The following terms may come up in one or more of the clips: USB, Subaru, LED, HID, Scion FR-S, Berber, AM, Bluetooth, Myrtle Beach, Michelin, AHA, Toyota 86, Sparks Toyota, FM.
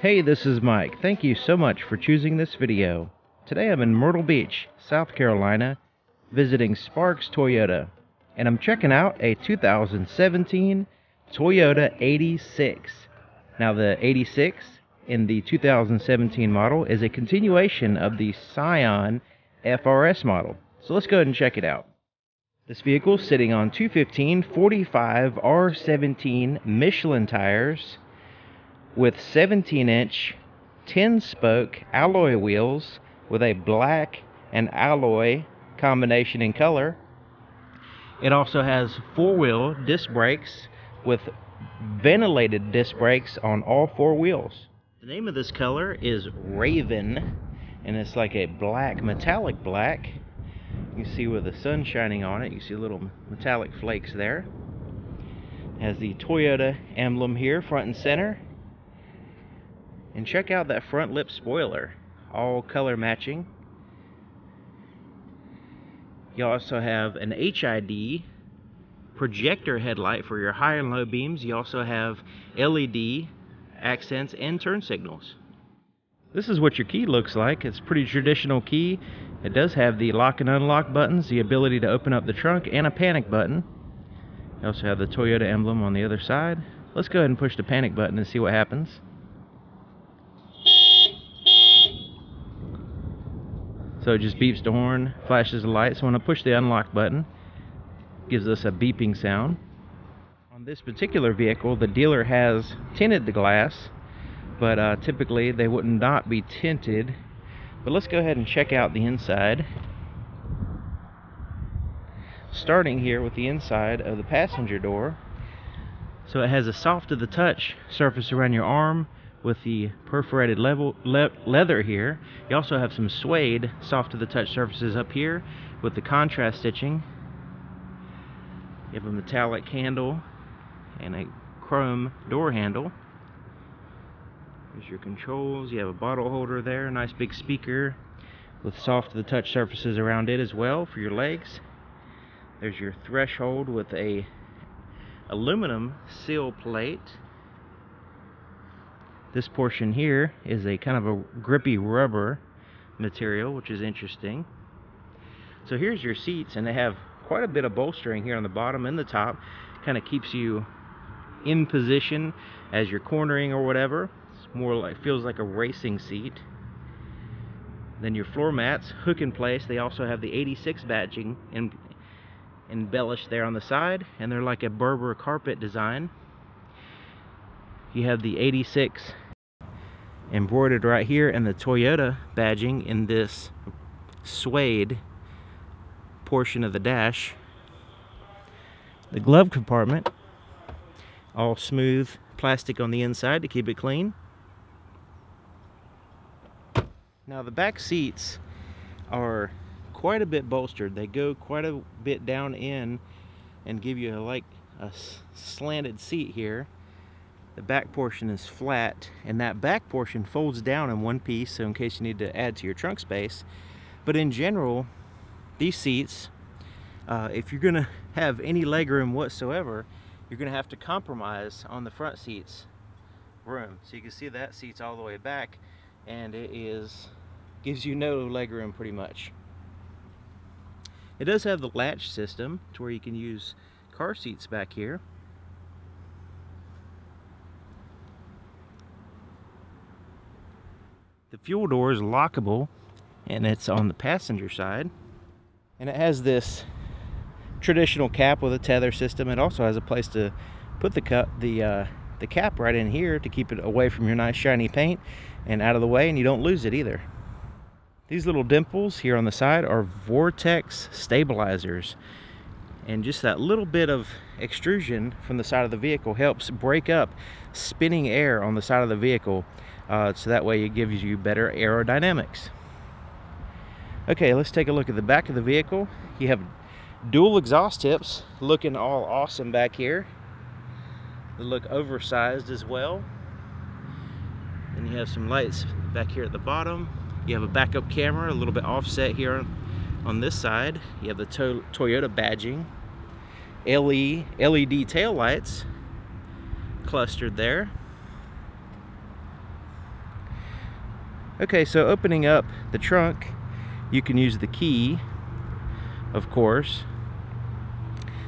Hey, this is Mike. Thank you so much for choosing this video. Today I'm in Myrtle Beach, South Carolina, visiting Sparks Toyota, and I'm checking out a 2017 Toyota 86. Now the 86 in the 2017 model is a continuation of the Scion FR-S model. So let's go ahead and check it out. This vehicle is sitting on 215 45 R17 Michelin tires, with 17-inch 10-spoke alloy wheels with a black and alloy combination in color. It also has four-wheel disc brakes with ventilated disc brakes on all four wheels. The name of this color is Raven, and it's like a black, metallic black. You can see with the sun shining on it, you see little metallic flakes there. It has the Toyota emblem here, front and center. And check out that front lip spoiler, all color matching. You also have an HID projector headlight for your high and low beams. You also have LED accents and turn signals. This is what your key looks like. It's a pretty traditional key. It does have the lock and unlock buttons, the ability to open up the trunk, and a panic button. You also have the Toyota emblem on the other side. Let's go ahead and push the panic button and see what happens. So it just beeps the horn, flashes the lights. So when I push the unlock button, it gives us a beeping sound. On this particular vehicle, the dealer has tinted the glass, but typically they would not be tinted. But let's go ahead and check out the inside. Starting here with the inside of the passenger door. So it has a soft to the touch surface around your arm, with the perforated leather here. You also have some suede soft to the touch surfaces up here with the contrast stitching. You have a metallic handle and a chrome door handle. Here's your controls. You have a bottle holder there, a nice big speaker with soft to the touch surfaces around it as well for your legs. There's your threshold with a aluminum seal plate. This portion here is a kind of a grippy rubber material, which is interesting. So here's your seats, and they have quite a bit of bolstering here on the bottom and the top. Kind of keeps you in position as you're cornering or whatever. It's more like, feels like a racing seat. Then your floor mats hook in place. They also have the 86 badging embellished there on the side, and they're like a Berber carpet design. You have the 86 embroidered right here and the Toyota badging in this suede portion of the dash. The glove compartment, all smooth plastic on the inside to keep it clean. Now the back seats are quite a bit bolstered. They go quite a bit down in and give you a slanted seat here. The back portion is flat, and that back portion folds down in one piece, so in case you need to add to your trunk space. But in general, these seats, if you're going to have any legroom whatsoever, you're going to have to compromise on the front seats room. So you can see that seat's all the way back, and it gives you no legroom pretty much. It does have the latch system to where you can use car seats back here. The fuel door is lockable, and it's on the passenger side. And it has this traditional cap with a tether system. It also has a place to put the cap right in here to keep it away from your nice shiny paint and out of the way, and you don't lose it either. These little dimples here on the side are vortex stabilizers. And just that little bit of extrusion from the side of the vehicle helps break up spinning air on the side of the vehicle, so that way it gives you better aerodynamics. Okay, let's take a look at the back of the vehicle. You have dual exhaust tips looking all awesome back here. They look oversized as well. And you have some lights back here at the bottom. You have a backup camera, a little bit offset here on this side. You have the Toyota badging LED taillights clustered there. Okay, so opening up the trunk, you can use the key, of course.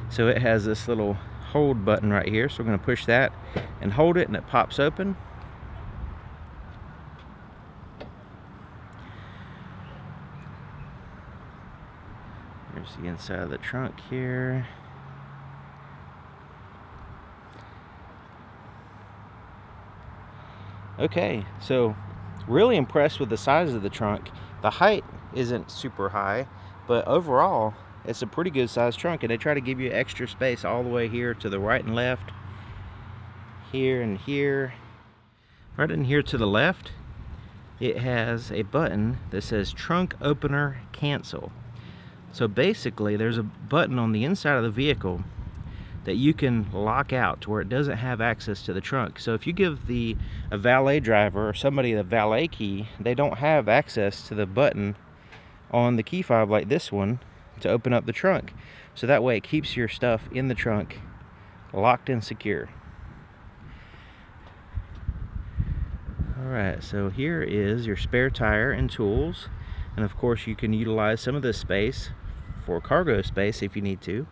So it has this little hold button right here. So we're going to push that and hold it, and it pops open. There's the inside of the trunk here. Okay, so really impressed with the size of the trunk. The height isn't super high, but overall it's a pretty good sized trunk, and they try to give you extra space all the way here to the right and left, here and here. Right in here to the left, it has a button that says trunk opener cancel. So basically there's a button on the inside of the vehicle that you can lock out to where it doesn't have access to the trunk. So if you give a valet driver or somebody the valet key, they don't have access to the button on the key fob like this one to open up the trunk. So that way it keeps your stuff in the trunk locked and secure. Alright, so here is your spare tire and tools, and of course you can utilize some of this space for cargo space if you need to.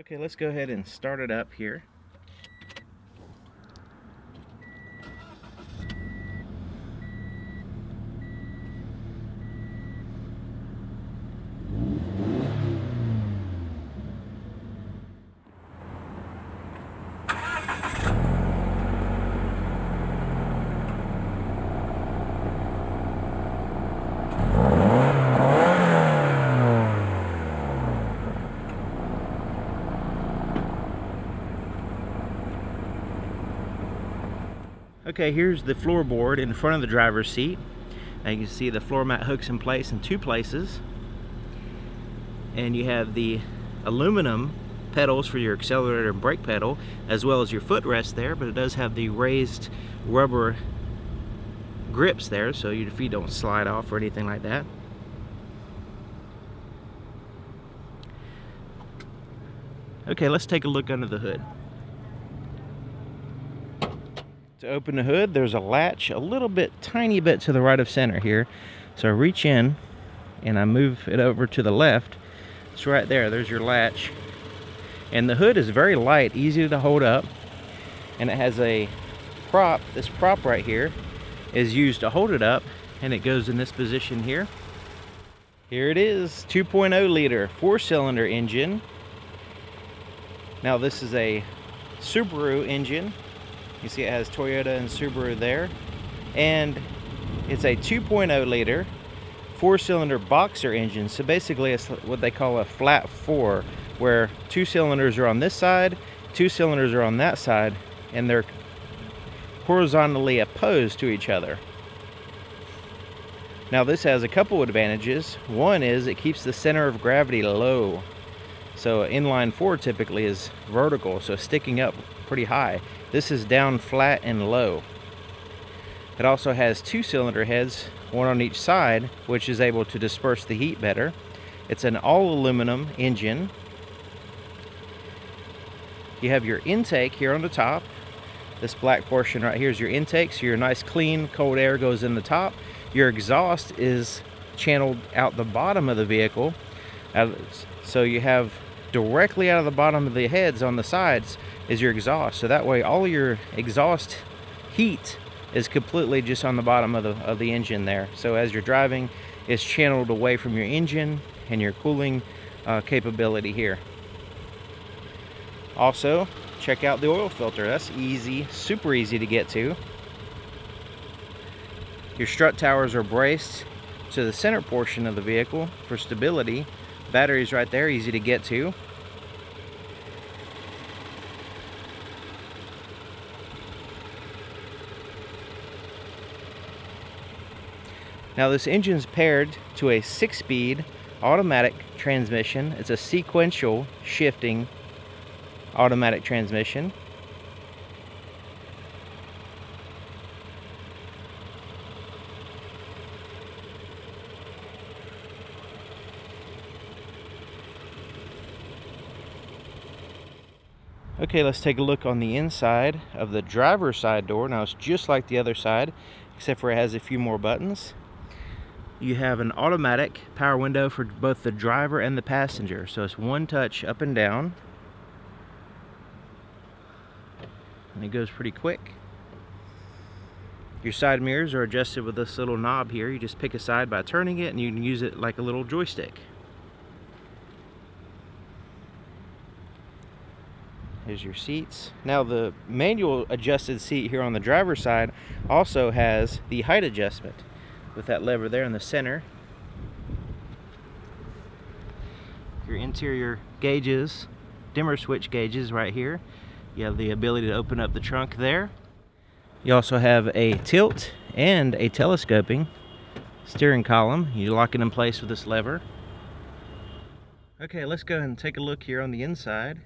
Okay, let's go ahead and start it up here. Okay, here's the floorboard in front of the driver's seat. Now you can see the floor mat hooks in place in two places. And you have the aluminum pedals for your accelerator and brake pedal, as well as your footrest there, but it does have the raised rubber grips there, so your feet don't slide off or anything like that. Okay, let's take a look under the hood. To open the hood, there's a latch a little bit, tiny bit to the right of center here. So I reach in and I move it over to the left. It's right there, there's your latch. And the hood is very light, easy to hold up. And it has a prop, this prop right here is used to hold it up, and it goes in this position here. Here it is, 2.0 liter, 4-cylinder engine. Now this is a Subaru engine. You see it has Toyota and Subaru there, and it's a 2.0 liter 4-cylinder boxer engine. So basically it's what they call a flat 4, where 2 cylinders are on this side, 2 cylinders are on that side, and they're horizontally opposed to each other. Now this has a couple advantages. One is it keeps the center of gravity low. So inline 4 typically is vertical, so sticking up pretty high. This is down flat and low. It also has 2 cylinder heads, one on each side, which is able to disperse the heat better. It's an all aluminum engine. You have your intake here on the top. This black portion right here is your intake, so your nice clean cold air goes in the top. Your exhaust is channeled out the bottom of the vehicle. So you have directly out of the bottom of the heads on the sides is your exhaust, so that way all your exhaust heat is completely just on the bottom of the engine there. So as you're driving, it's channeled away from your engine and your cooling capability here. Also, check out the oil filter. That's easy, super easy to get to. Your strut towers are braced to the center portion of the vehicle for stability. Batteries right there, easy to get to. Now this engine's paired to a 6-speed automatic transmission. It's a sequential shifting automatic transmission. Okay, let's take a look on the inside of the driver's side door. Now it's just like the other side, except for it has a few more buttons. You have an automatic power window for both the driver and the passenger. So it's one touch up and down. And it goes pretty quick. Your side mirrors are adjusted with this little knob here. You just pick a side by turning it and you can use it like a little joystick. Here's your seats. Now the manual adjusted seat here on the driver's side also has the height adjustment with that lever there in the center. Your interior gauges, dimmer switch gauges right here. You have the ability to open up the trunk there. You also have a tilt and a telescoping steering column. You lock it in place with this lever. Okay, let's go ahead and take a look here on the inside.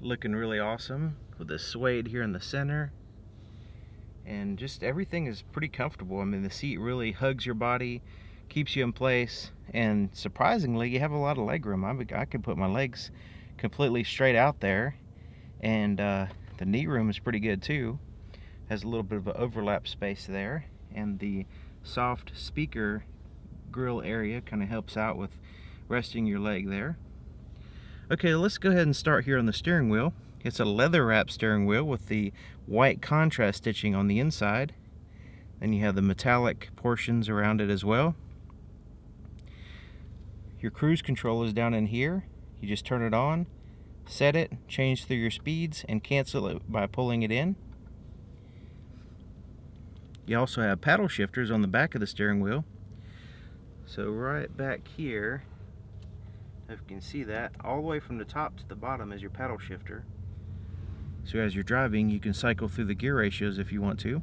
Looking really awesome with the suede here in the center, and just everything is pretty comfortable. I mean, the seat really hugs your body, keeps you in place, and surprisingly you have a lot of leg room. I can put my legs completely straight out there, and the knee room is pretty good too. Has a little bit of an overlap space there, and the soft speaker grill area kind of helps out with resting your leg there. Okay, let's go ahead and start here on the steering wheel. It's a leather wrap steering wheel with the white contrast stitching on the inside. Then you have the metallic portions around it as well. Your cruise control is down in here. You just turn it on, set it, change through your speeds, and cancel it by pulling it in. You also have paddle shifters on the back of the steering wheel. So right back here, if you can see that, all the way from the top to the bottom is your paddle shifter. So as you're driving, you can cycle through the gear ratios if you want to.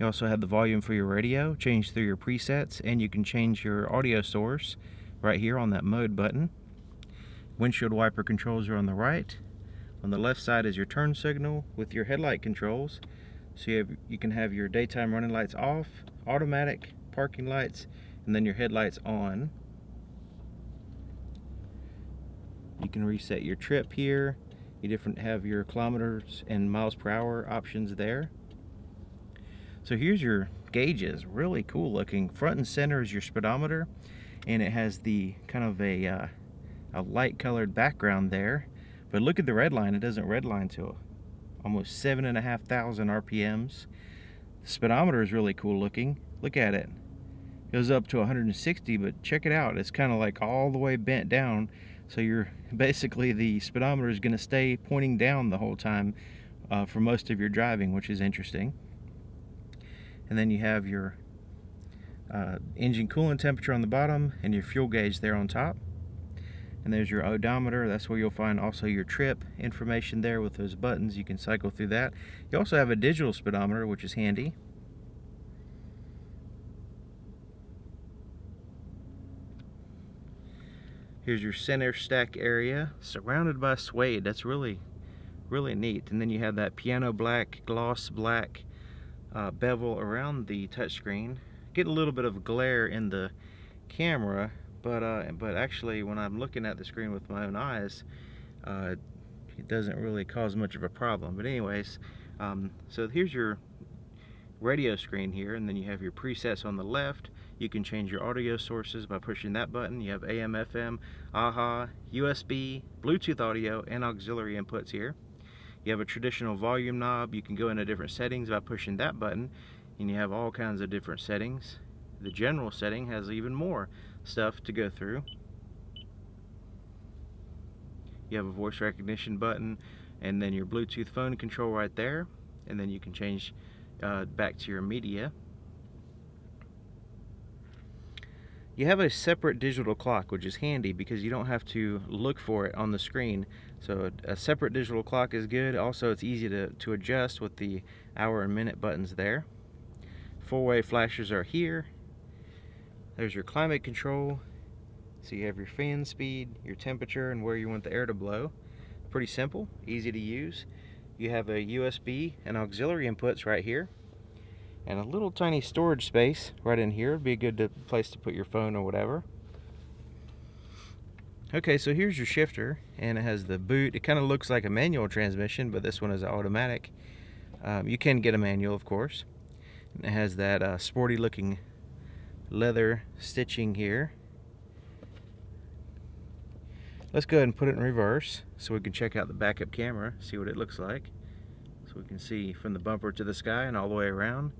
You also have the volume for your radio, change through your presets, and you can change your audio source right here on that mode button. Windshield wiper controls are on the right. On the left side is your turn signal with your headlight controls. So you can have your daytime running lights off, automatic parking lights, and then your headlights on. You can reset your trip here. You have your kilometers and miles per hour options there. So here's your gauges, really cool looking. Front and center is your speedometer, and it has the kind of a light colored background there. But look at the red line, it doesn't red line till almost 7,500 RPMs. The speedometer is really cool looking. Look at it. It goes up to 160, but check it out. It's kind of like all the way bent down. So you're basically, the speedometer is going to stay pointing down the whole time for most of your driving, which is interesting. And then you have your engine coolant temperature on the bottom and your fuel gauge there on top. And there's your odometer. That's where you'll find also your trip information there with those buttons. You can cycle through that. You also have a digital speedometer, which is handy. Here's your center stack area, surrounded by suede. That's really, really neat. And then you have that piano black, gloss black bevel around the touchscreen. Get a little bit of glare in the camera, but actually when I'm looking at the screen with my own eyes, it doesn't really cause much of a problem. But anyways, so here's your radio screen here, and then you have your presets on the left. You can change your audio sources by pushing that button. You have AM, FM, AHA, USB, Bluetooth audio, and auxiliary inputs here. You have a traditional volume knob. You can go into different settings by pushing that button, and you have all kinds of different settings. The general setting has even more stuff to go through. You have a voice recognition button, and then your Bluetooth phone control right there, and then you can change back to your media. You have a separate digital clock, which is handy because you don't have to look for it on the screen. So a separate digital clock is good. Also, it's easy to adjust with the hour and minute buttons there. Four-way flashers are here. There's your climate control. So you have your fan speed, your temperature, and where you want the air to blow. Pretty simple, easy to use. You have a USB and auxiliary inputs right here, and a little tiny storage space right in here would be a good place to put your phone or whatever. Okay, so here's your shifter, and it has the boot. It kind of looks like a manual transmission, but this one is automatic. You can get a manual, of course. And it has that sporty looking leather stitching here. Let's go ahead and put it in reverse so we can check out the backup camera, see what it looks like. So we can see from the bumper to the sky and all the way around.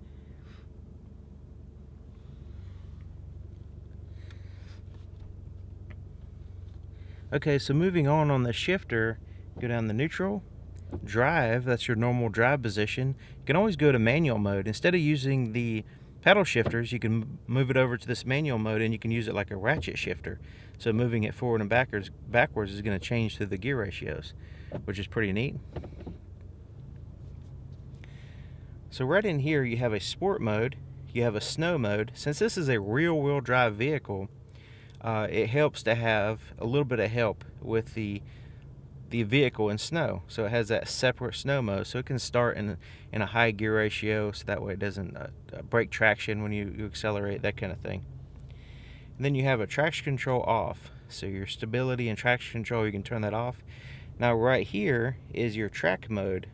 Okay, so moving on the shifter, go down the neutral, drive, that's your normal drive position. You can always go to manual mode. Instead of using the paddle shifters, you can move it over to this manual mode and you can use it like a ratchet shifter. So moving it forward and backwards is going to change through the gear ratios, which is pretty neat. So right in here you have a sport mode, you have a snow mode. Since this is a rear wheel drive vehicle, it helps to have a little bit of help with the vehicle in snow. So it has that separate snow mode, so it can start in a high gear ratio, so that way it doesn't break traction when you accelerate, that kind of thing. And then you have a traction control off. So your stability and traction control, you can turn that off. Now right here is your track mode.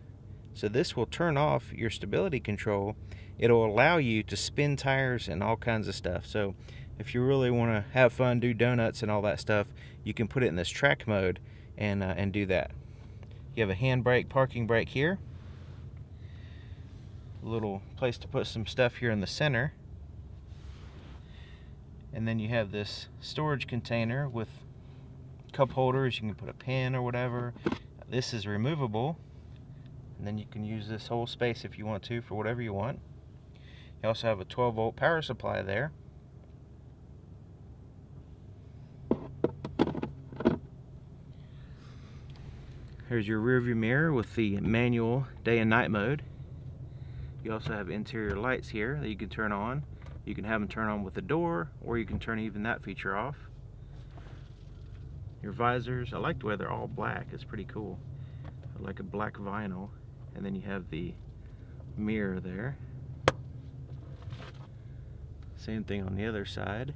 So this will turn off your stability control. It'll allow you to spin tires and all kinds of stuff. So if you really want to have fun, do donuts and all that stuff, you can put it in this track mode and do that. You have a handbrake, parking brake here. A little place to put some stuff here in the center. And then you have this storage container with cup holders. You can put a pen or whatever. This is removable. And then you can use this whole space if you want to for whatever you want. You also have a 12-volt power supply there. Here's your rear view mirror with the manual day and night mode. You also have interior lights here that you can turn on. You can have them turn on with the door, or you can turn even that feature off. Your visors, I like the way they're all black, it's pretty cool. I like a black vinyl. And then you have the mirror there. Same thing on the other side.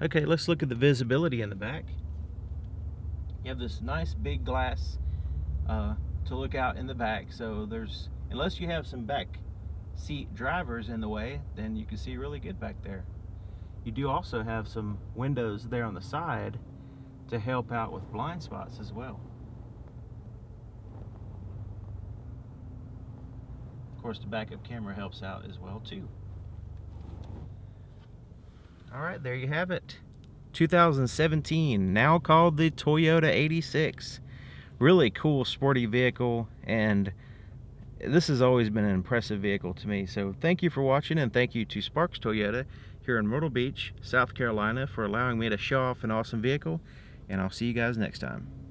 Okay, let's look at the visibility in the back. You have this nice big glass to look out in the back, so there's, unless you have some back seat drivers in the way, then you can see really good back there. You do also have some windows there on the side to help out with blind spots as well. Of course, the backup camera helps out as well too. Alright, there you have it. 2017, now called the Toyota 86. Really cool, sporty vehicle, and this has always been an impressive vehicle to me. So thank you for watching, and thank you to Sparks Toyota here in Myrtle Beach, South Carolina, for allowing me to show off an awesome vehicle, and I'll see you guys next time.